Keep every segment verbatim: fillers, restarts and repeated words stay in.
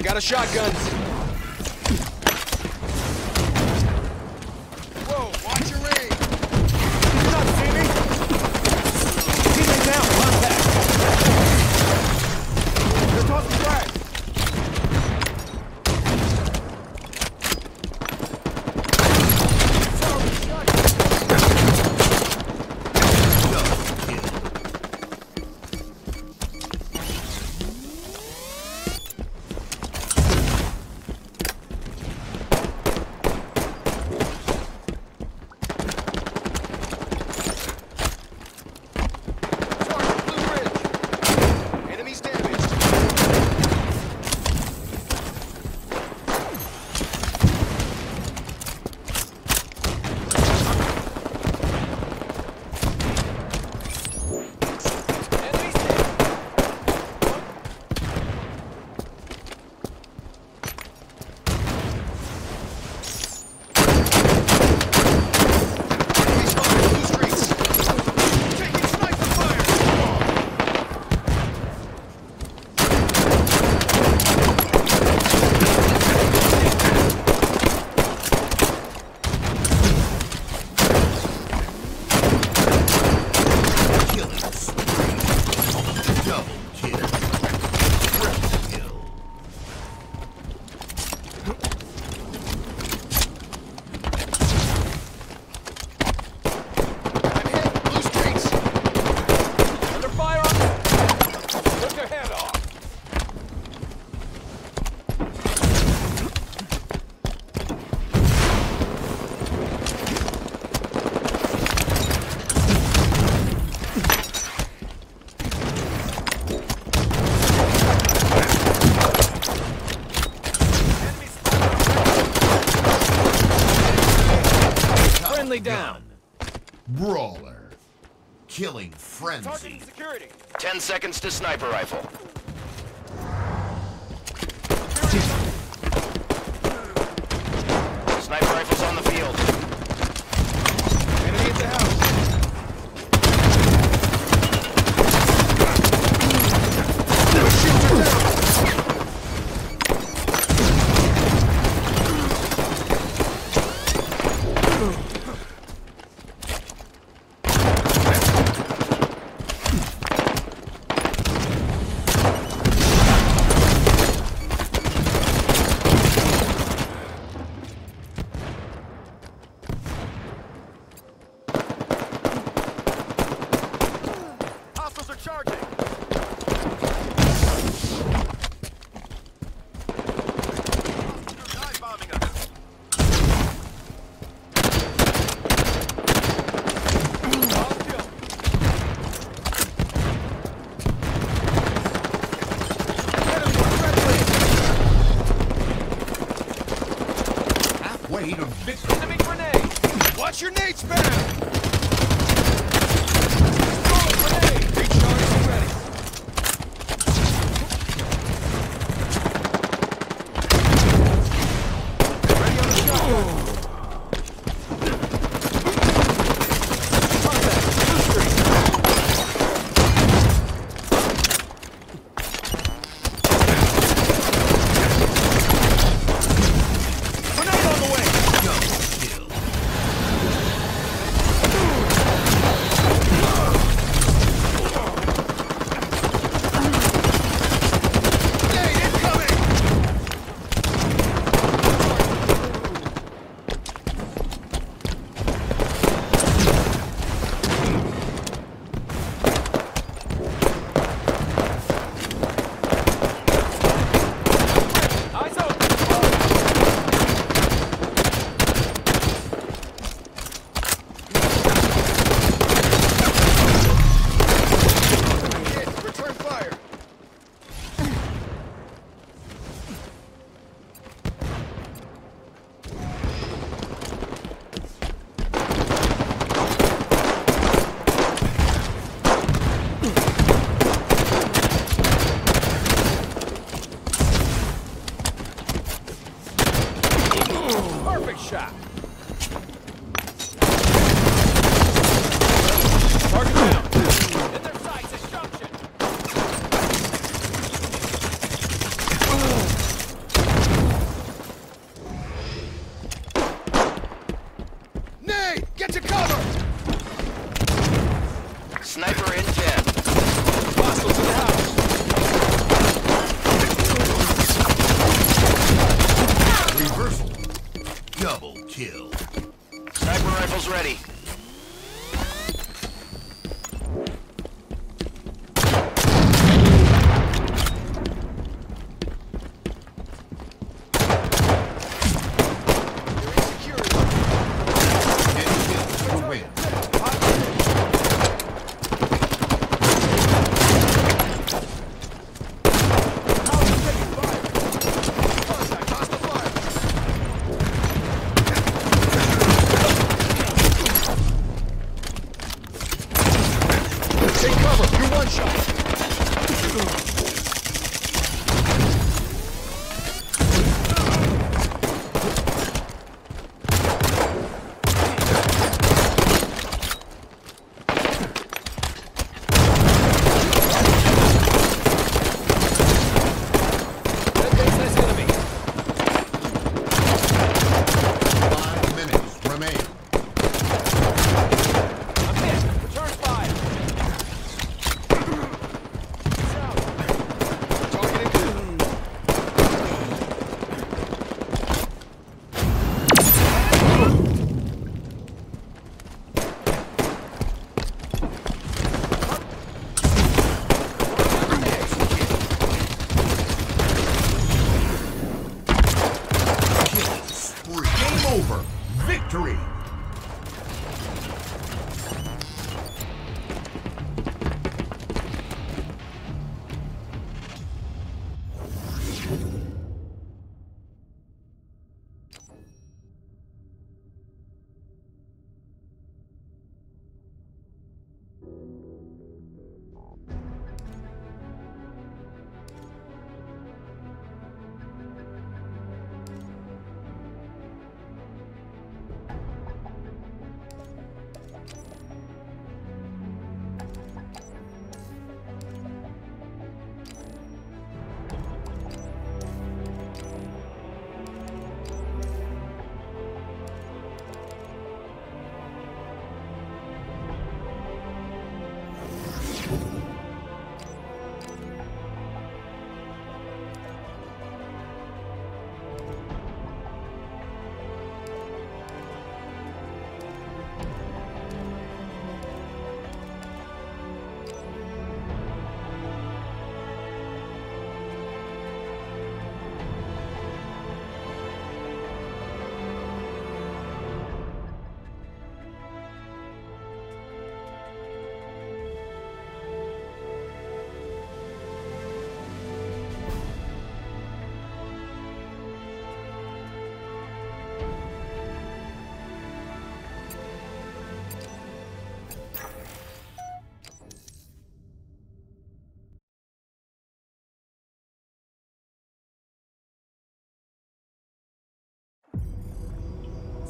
I got a shotgun. Whoa, watch your range. He's not saving. Teammates out, run back. They're tossing down. Brawler. Killing frenzy. Targeting security. Ten seconds to sniper rifle. Sniper rifle's on the field. Enemy at the house. Shoot her down. Enemy grenade! Watch your nades back! Throw a grenade! Recharge ready!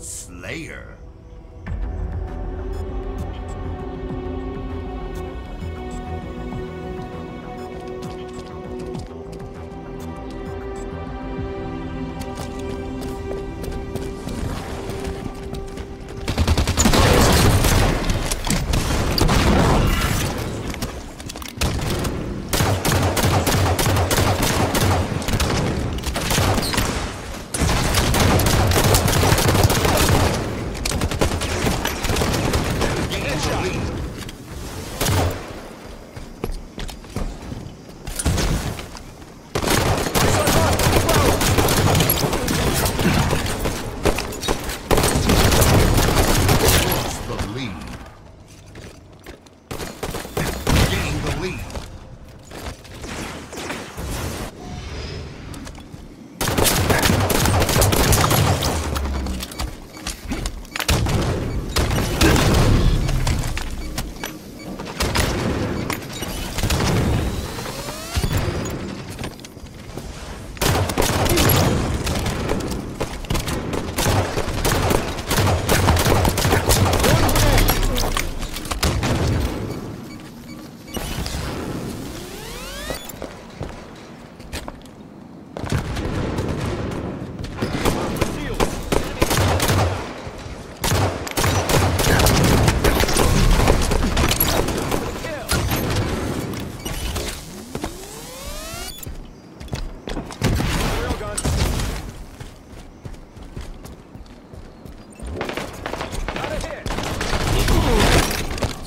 Slayer.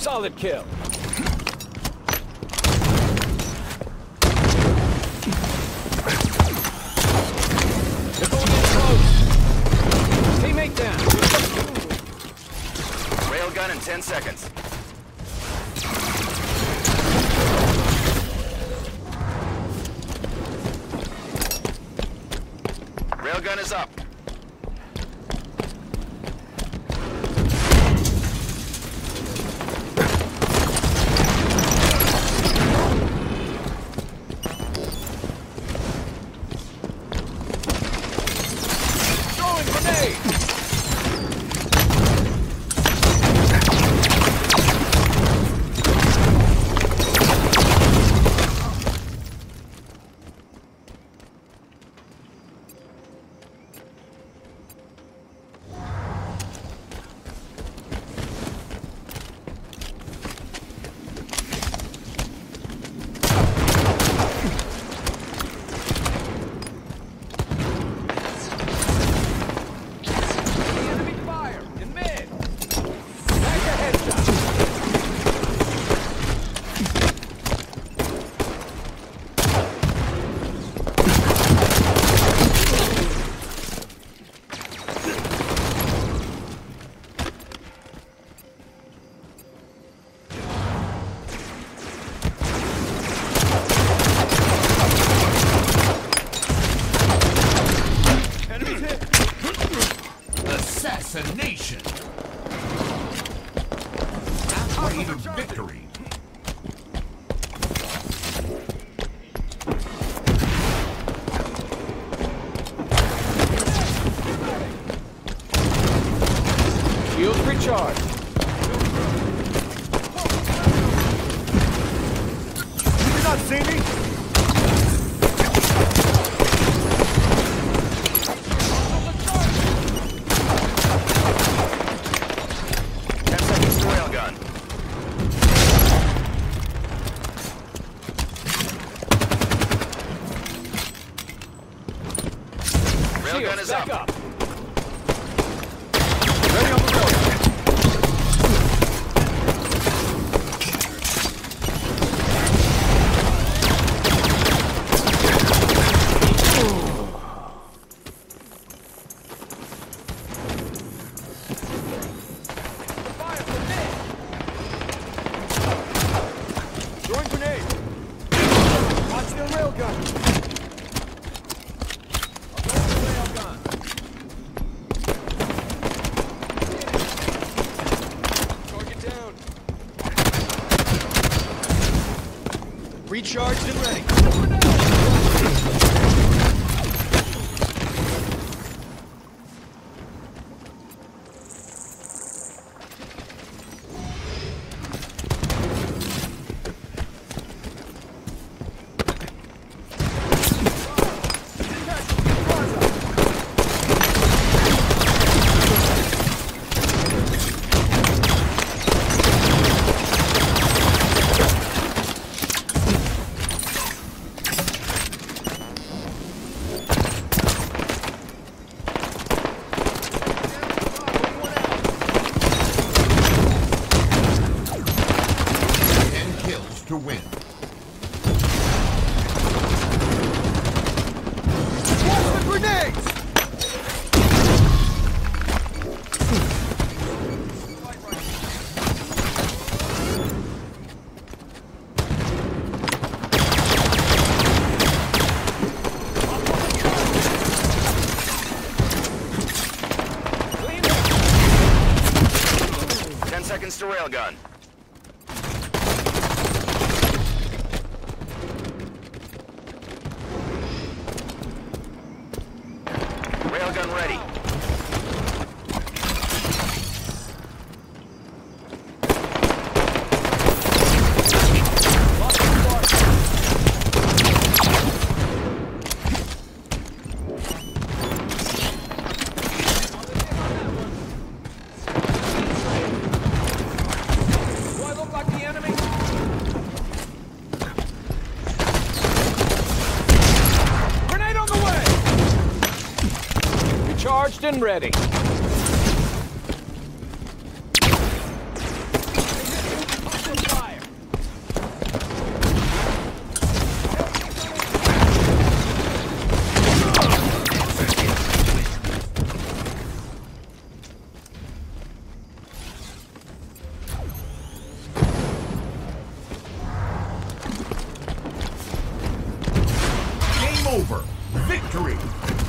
Solid kill. They're going in close. Teammate down. Railgun in ten seconds. Railgun is up. Railgun is up. up. Ready on the road. Recharged and ready. To win. Watch the grenades! Ten seconds to railgun. Gun ready. Charged and ready. Game over. Victory.